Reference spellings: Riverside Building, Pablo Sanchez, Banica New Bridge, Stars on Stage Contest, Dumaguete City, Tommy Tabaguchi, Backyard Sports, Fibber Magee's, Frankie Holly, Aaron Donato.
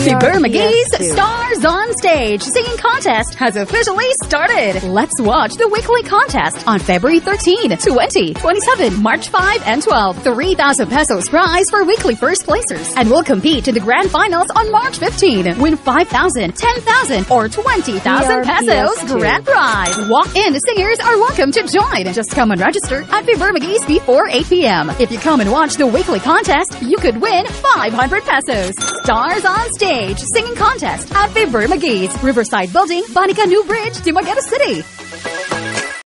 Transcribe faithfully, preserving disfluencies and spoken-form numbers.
Fibber Magee's Stars on Stage Singing Contest has officially started. Let's watch the weekly contest on February thirteenth, twenty, twenty-seven, March fifth, and twelve. three thousand pesos prize for weekly first placers. And we'll compete to the grand finals on March fifteenth. Win five thousand, ten thousand, or twenty thousand pesos grand prize. Walk-in singers are welcome to join. Just come and register at Fibber Magee's before eight p m If you come and watch the weekly contest, you could win five hundred pesos. Stars on Stage Singing Contest at Fibber Magee's, Riverside Building, Banica New Bridge, Dumaguete City.